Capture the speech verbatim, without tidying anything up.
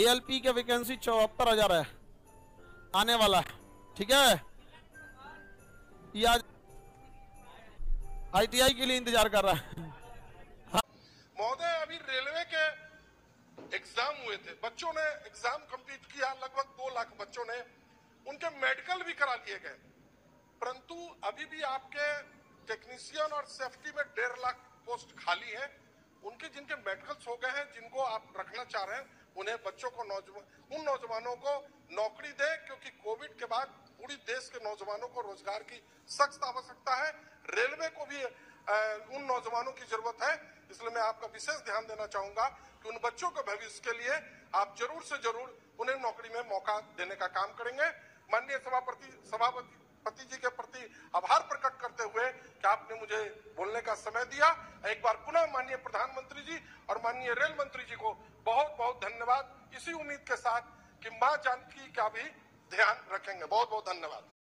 ALP के vacancy चौहत्तर हजार है आने वाला है, ठीक है। आईटीआई के लिए इंतजार कर रहा है महोदय। अभी रेलवे के एग्जाम हुए थे, बच्चों ने एग्जाम कंप्लीट किया, लगभग दो लाख बच्चों ने, उनके मेडिकल भी करा लिए गए, परंतु अभी भी आपके टेक्नीशियन और सेफ्टी में डेढ़ लाख पोस्ट खाली है। उनके जिनके मेडिकल्स हो गए हैं, जिनको आप रखना चाह रहे हैं, उन्हें बच्चों को नौजवान उन नौजवानों को नौकरी दे, क्योंकि कोविड के बाद पूरी देश के नौजवानों को रोजगार की सख्त आवश्यकता है। रेलवे को भी आ, उन नौजवानों की जरूरत है, इसलिए मैं आपका विशेष ध्यान देना चाहूंगा कि उन बच्चों के भविष्य के लिए आप जरूर से जरूर उन्हें नौकरी में मौका देने का काम करेंगे। माननीय सभापति सभापति जी के प्रति आभार प्रकट करते हुए कि आपने मुझे बोलने का समय दिया। एक बार पुनः माननीय प्रधानमंत्री जी और माननीय रेल मंत्री जी को बहुत बहुत धन्यवाद, इसी उम्मीद के साथ कि मां जानकी का भी ध्यान रखेंगे। बहुत बहुत धन्यवाद।